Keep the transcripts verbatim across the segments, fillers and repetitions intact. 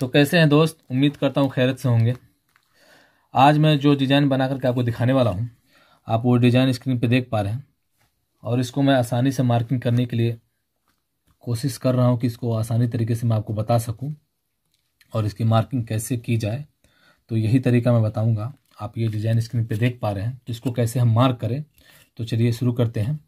तो कैसे हैं दोस्त, उम्मीद करता हूँ खैरियत से होंगे। आज मैं जो डिज़ाइन बना करके आपको दिखाने वाला हूँ, आप वो डिज़ाइन स्क्रीन पे देख पा रहे हैं और इसको मैं आसानी से मार्किंग करने के लिए कोशिश कर रहा हूँ कि इसको आसानी तरीके से मैं आपको बता सकूँ और इसकी मार्किंग कैसे की जाए। तो यही तरीका मैं बताऊँगा। आप ये डिज़ाइन स्क्रीन पर देख पा रहे हैं तो इसको कैसे हम मार्क करें, तो चलिए शुरू करते हैं।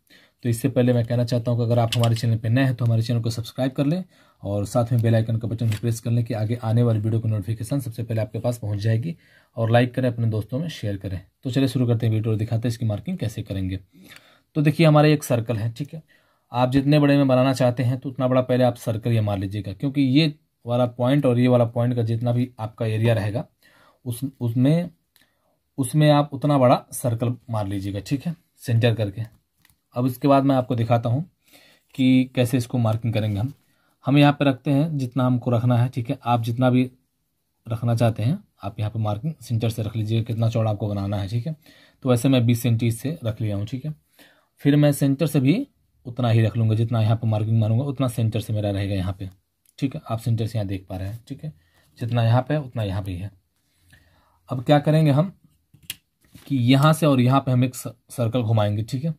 तो इससे पहले मैं कहना चाहता हूं कि अगर आप हमारे चैनल पर नए हैं तो हमारे चैनल को सब्सक्राइब कर लें और साथ में बेल आइकन का बटन प्रेस कर लें कि आगे आने वाली वीडियो की नोटिफिकेशन सबसे पहले आपके पास पहुंच जाएगी। और लाइक करें, अपने दोस्तों में शेयर करें। तो चलिए शुरू करते हैं वीडियो और दिखाते हैं इसकी मार्किंग कैसे करेंगे। तो देखिए हमारा एक सर्कल है, ठीक है। आप जितने बड़े में बनाना चाहते हैं तो उतना बड़ा पहले आप सर्कल ये मार लीजिएगा, क्योंकि ये वाला पॉइंट और ये वाला पॉइंट का जितना भी आपका एरिया रहेगा उस उसमें उसमें आप उतना बड़ा सर्कल मार लीजिएगा, ठीक है, सेंटर करके। अब इसके बाद मैं आपको दिखाता हूँ कि कैसे इसको मार्किंग करेंगे। हम हम यहाँ पे रखते हैं जितना हमको रखना है, ठीक है। आप जितना भी रखना चाहते हैं आप यहाँ पे मार्किंग सेंटर से रख लीजिएगा, कितना चौड़ा आपको बनाना है, ठीक है। तो वैसे मैं बीस सेंटीमीटर से रख लिया हूँ, ठीक है। फिर मैं सेंटर से भी उतना ही रख लूँगा, जितना यहाँ पर मार्किंग मारूंगा उतना सेंटर से मेरा रहेगा यहाँ पर, ठीक है। आप सेंटर से यहाँ देख पा रहे हैं, ठीक है, जितना यहाँ पर है उतना यहाँ पर है। अब क्या करेंगे हम कि यहाँ से और यहाँ पर हम एक सर्कल घुमाएंगे, ठीक है।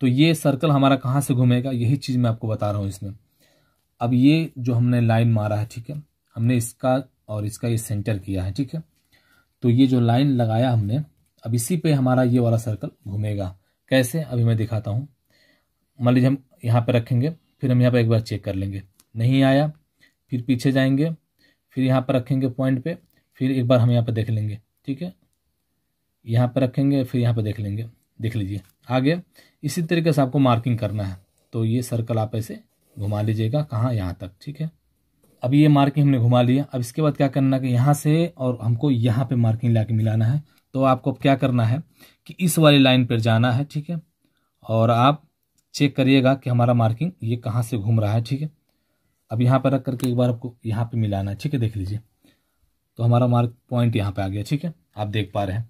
तो ये सर्कल हमारा कहाँ से घूमेगा, यही चीज़ मैं आपको बता रहा हूँ इसमें। अब ये जो हमने लाइन मारा है, ठीक है, हमने इसका और इसका ये सेंटर किया है, ठीक है। तो ये जो लाइन लगाया हमने, अब इसी पे हमारा ये वाला सर्कल घूमेगा। कैसे, अभी मैं दिखाता हूँ। मान लीजिए हम यहाँ पे रखेंगे, फिर हम यहाँ पर एक बार चेक कर लेंगे, नहीं आया, फिर पीछे जाएंगे, फिर यहाँ पर रखेंगे पॉइंट पर, फिर एक बार हम यहाँ पर देख लेंगे, ठीक है। यहाँ पर रखेंगे, फिर यहाँ पर देख लेंगे, देख लीजिए आगे। इसी तरीके से आपको मार्किंग करना है। तो ये सर्कल आप ऐसे घुमा लीजिएगा, कहाँ, यहाँ तक, ठीक है। अब ये मार्किंग हमने घुमा लिया। अब इसके बाद क्या करना है कि यहाँ से और हमको यहाँ पे मार्किंग लाके मिलाना है। तो आपको अब क्या करना है कि इस वाली लाइन पर जाना है, ठीक है, और आप चेक करिएगा कि हमारा मार्किंग ये कहाँ से घूम रहा है, ठीक है। अब यहाँ पर रख करके एक बार आपको यहाँ पर मिलाना है, ठीक है, देख लीजिए। तो हमारा मार्क पॉइंट यहाँ पर आ गया, ठीक है, आप देख पा रहे हैं।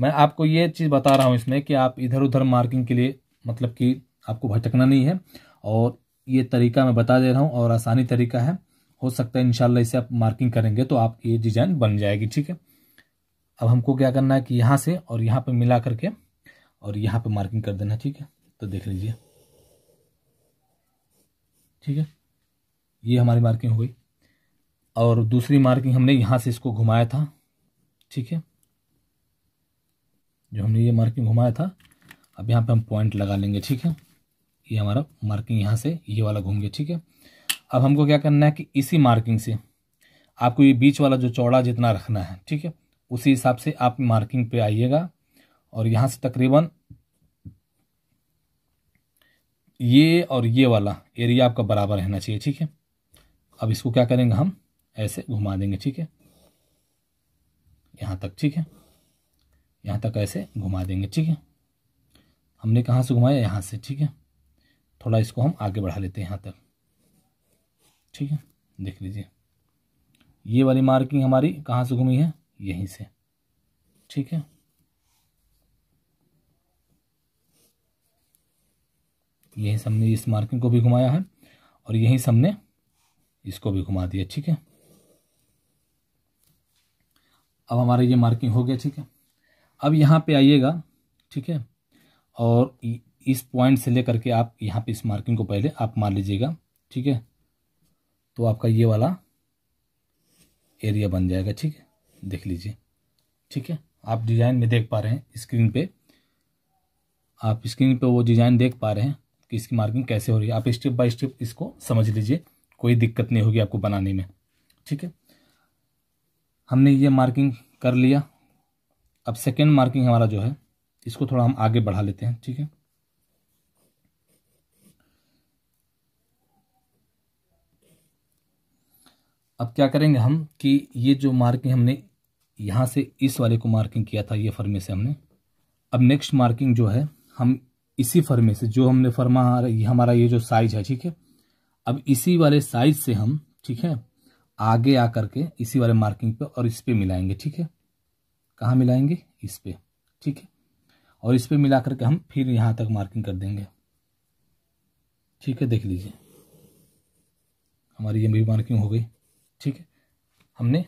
मैं आपको ये चीज़ बता रहा हूँ इसमें कि आप इधर उधर मार्किंग के लिए, मतलब कि आपको भटकना नहीं है, और ये तरीका मैं बता दे रहा हूँ और आसानी तरीका है। हो सकता है इंशाल्लाह इसे आप मार्किंग करेंगे तो आपकी ये डिज़ाइन बन जाएगी, ठीक है। अब हमको क्या करना है कि यहाँ से और यहाँ पे मिला करके और यहाँ पे मार्किंग कर देना, ठीक है। तो देख लीजिए, ठीक है, ये हमारी मार्किंग हो गई। और दूसरी मार्किंग हमने यहाँ से इसको घुमाया था, ठीक है, जो हमने ये मार्किंग घुमाया था। अब यहाँ पे हम पॉइंट लगा लेंगे, ठीक है। ये हमारा मार्किंग यहाँ से ये वाला घूम गया, ठीक है। अब हमको क्या करना है कि इसी मार्किंग से आपको ये बीच वाला जो चौड़ा जितना रखना है, ठीक है, उसी हिसाब से आप मार्किंग पे आइएगा। और यहाँ से तकरीबन ये और ये वाला एरिया आपका बराबर रहना चाहिए, ठीक है। अब इसको क्या करेंगे, हम ऐसे घुमा देंगे, ठीक है, यहाँ तक, ठीक है, यहाँ तक ऐसे घुमा देंगे, ठीक है। हमने कहाँ से घुमाया, यहाँ से, ठीक है। थोड़ा इसको हम आगे बढ़ा लेते हैं यहाँ तक, ठीक है, देख लीजिए। ये वाली मार्किंग हमारी कहाँ से घूमी है, यहीं से, ठीक है, यहीं से हमने इस मार्किंग को भी घुमाया है और यहीं से हमने इसको भी घुमा दिया, ठीक है। अब हमारा ये मार्किंग हो गया, ठीक है। अब यहाँ पे आइएगा, ठीक है, और इस पॉइंट से लेकर के आप यहाँ पे इस मार्किंग को पहले आप मार लीजिएगा, ठीक है। तो आपका ये वाला एरिया बन जाएगा, ठीक है, देख लीजिए, ठीक है। आप डिज़ाइन में देख पा रहे हैं स्क्रीन पे, आप स्क्रीन पे वो डिज़ाइन देख पा रहे हैं कि इसकी मार्किंग कैसे हो रही है। आप स्टेप बाय स्टेप इसको समझ लीजिए, कोई दिक्कत नहीं होगी आपको बनाने में, ठीक है। हमने ये मार्किंग कर लिया। अब सेकेंड मार्किंग हमारा जो है, इसको थोड़ा हम आगे बढ़ा लेते हैं, ठीक है। अब क्या करेंगे हम कि ये जो मार्किंग हमने यहाँ से इस वाले को मार्किंग किया था, ये फर्मे से हमने, अब नेक्स्ट मार्किंग जो है हम इसी फर्मे से, जो हमने फर्मा हमारा ये जो साइज है, ठीक है, अब इसी वाले साइज से हम, ठीक है, आगे आ करके इसी वाले मार्किंग पे और इस पे मिलाएंगे, ठीक है। कहाँ मिलाएंगे, इस पे, ठीक है, और इस पे मिला करके हम फिर यहाँ तक मार्किंग कर देंगे, ठीक है, देख लीजिए। हमारी ये भी मार्किंग हो गई, ठीक है। हमने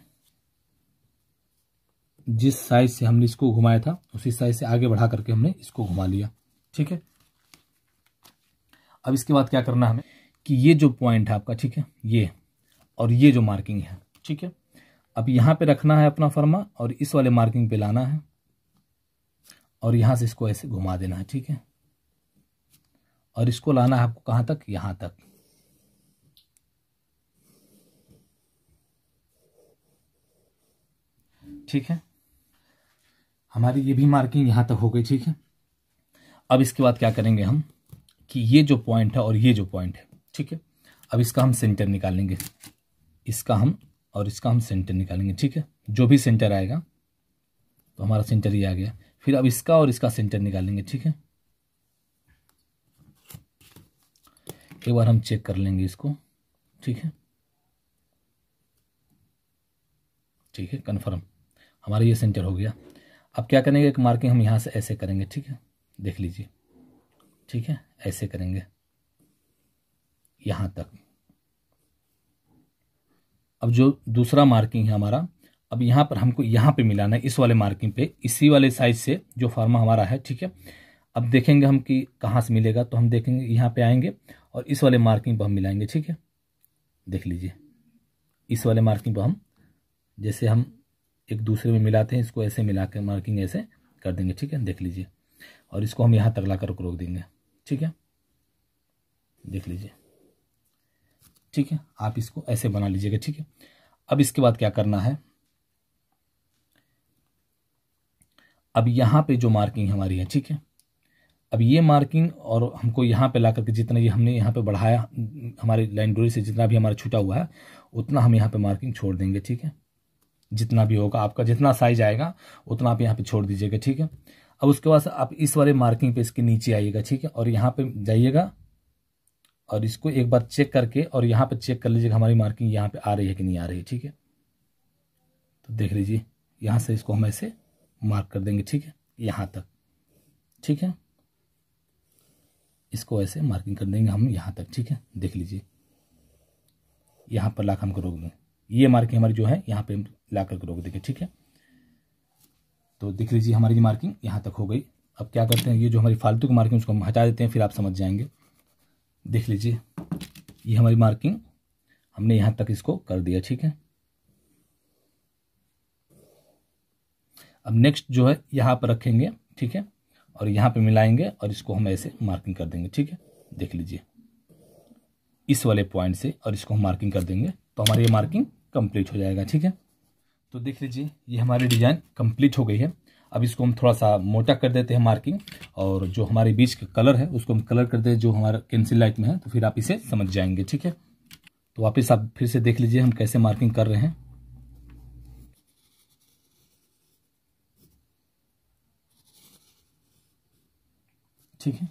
जिस साइज से हमने इसको घुमाया था उसी साइज से आगे बढ़ा करके हमने इसको घुमा लिया। ठीक है, अब इसके बाद क्या करना हमें कि ये जो पॉइंट है आपका, ठीक है, ये और ये जो मार्किंग है, ठीक है, अब यहाँ पे रखना है अपना फर्मा और इस वाले मार्किंग पे लाना है और यहाँ से इसको ऐसे घुमा देना है। ठीक है, और इसको लाना है आपको कहाँ तक, यहाँ तक। ठीक है, हमारी ये भी मार्किंग यहाँ तक हो गई। ठीक है, अब इसके बाद क्या करेंगे हम कि ये जो पॉइंट है और ये जो पॉइंट है, ठीक है, अब इसका हम सेंटर निकालेंगे, इसका हम और इसका हम सेंटर निकालेंगे। ठीक है, जो भी सेंटर आएगा, तो हमारा सेंटर ये आ गया। फिर अब इसका और इसका सेंटर निकालेंगे। ठीक है, एक बार हम चेक कर लेंगे इसको। ठीक है, ठीक है, कन्फर्म हमारा ये सेंटर हो गया। अब क्या करेंगे, एक मार्किंग हम यहाँ से ऐसे करेंगे। ठीक है, देख लीजिए, ठीक है, ऐसे करेंगे यहाँ तक। अब जो दूसरा मार्किंग है हमारा, अब यहाँ पर हमको यहाँ पे मिलाना है इस वाले मार्किंग पे, इसी वाले साइज से जो फार्मा हमारा है। ठीक है, अब देखेंगे हम कि कहाँ से मिलेगा, तो हम देखेंगे यहाँ पे आएंगे और इस वाले मार्किंग पर हम मिलाएंगे। ठीक है, देख लीजिए, इस वाले मार्किंग पर हम जैसे हम एक दूसरे में मिलाते हैं, इसको ऐसे मिला के मार्किंग ऐसे कर देंगे। ठीक है, देख लीजिए, और इसको हम यहाँ तक ला कर रोक देंगे। ठीक है, देख लीजिए, ठीक है, आप इसको ऐसे बना लीजिएगा। ठीक है, अब इसके बाद क्या करना है, अब यहाँ पे जो मार्किंग हमारी है, ठीक है, अब ये मार्किंग और हमको यहाँ पे ला करके जितना ये हमने यहाँ पे बढ़ाया हमारे लाइन डोरी से, जितना भी हमारा छूटा हुआ है उतना हम यहाँ पे मार्किंग छोड़ देंगे। ठीक है, जितना भी होगा आपका, जितना साइज आएगा उतना आप यहाँ पे छोड़ दीजिएगा। ठीक है, अब उसके बाद आप इस वाले मार्किंग पे इसके नीचे आइएगा। ठीक है, और यहाँ पे जाइएगा और इसको एक बार चेक करके और यहाँ पे चेक कर लीजिएगा हमारी मार्किंग यहाँ पे आ रही है कि नहीं आ रही है। ठीक है, तो देख लीजिए, यहाँ से इसको हम ऐसे मार्क कर देंगे। ठीक है, यहाँ तक। ठीक है, इसको ऐसे मार्किंग कर देंगे हम यहाँ तक। ठीक है, देख लीजिए, यहाँ पर लाकर हमको रोक देंगे, ये मार्किंग हमारी जो है यहाँ पे लाकर के रोक देंगे। ठीक है, तो देख लीजिए हमारी मार्किंग यहाँ तक हो गई। अब क्या करते हैं, ये जो हमारी फालतू की मार्किंग उसको हम हटा देते हैं, फिर आप समझ जाएंगे। देख लीजिए, ये हमारी मार्किंग हमने यहाँ तक इसको कर दिया। ठीक है, अब नेक्स्ट जो है यहाँ पर रखेंगे। ठीक है, और यहाँ पे मिलाएंगे और इसको हम ऐसे मार्किंग कर देंगे। ठीक है, देख लीजिए, इस वाले पॉइंट से और इसको हम मार्किंग कर देंगे, तो हमारी ये मार्किंग कंप्लीट हो जाएगा। ठीक है, तो देख लीजिए, ये हमारी डिज़ाइन कंप्लीट हो गई है। अब इसको हम थोड़ा सा मोटा कर देते हैं मार्किंग, और जो हमारे बीच का कलर है उसको हम कलर कर दें जो हमारा पेंसिल लाइट में है, तो फिर आप इसे समझ जाएंगे। ठीक है, तो वापस आप फिर से देख लीजिए हम कैसे मार्किंग कर रहे हैं। ठीक है,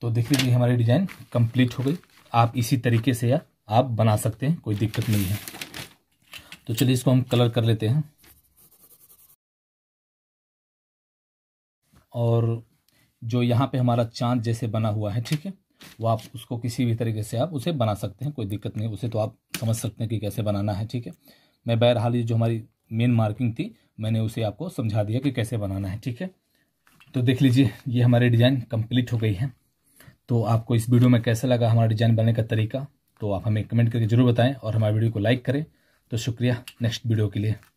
तो देख लीजिए हमारी डिज़ाइन कंप्लीट हो गई। आप इसी तरीके से यार आप बना सकते हैं, कोई दिक्कत नहीं है। तो चलिए इसको हम कलर कर लेते हैं, और जो यहाँ पे हमारा चांद जैसे बना हुआ है, ठीक है, वो आप उसको किसी भी तरीके से आप उसे बना सकते हैं, कोई दिक्कत नहीं, उसे तो आप समझ सकते हैं कि कैसे बनाना है। ठीक है, मैं बहरहाल ये जो हमारी मेन मार्किंग थी मैंने उसे आपको समझा दिया कि कैसे बनाना है। ठीक है, तो देख लीजिए ये हमारी डिज़ाइन कंप्लीट हो गई है। तो आपको इस वीडियो में कैसा लगा हमारा डिज़ाइन बनाने का तरीका, तो आप हमें कमेंट करके ज़रूर बताएं और हमारे वीडियो को लाइक करें। तो शुक्रिया, नेक्स्ट वीडियो के लिए।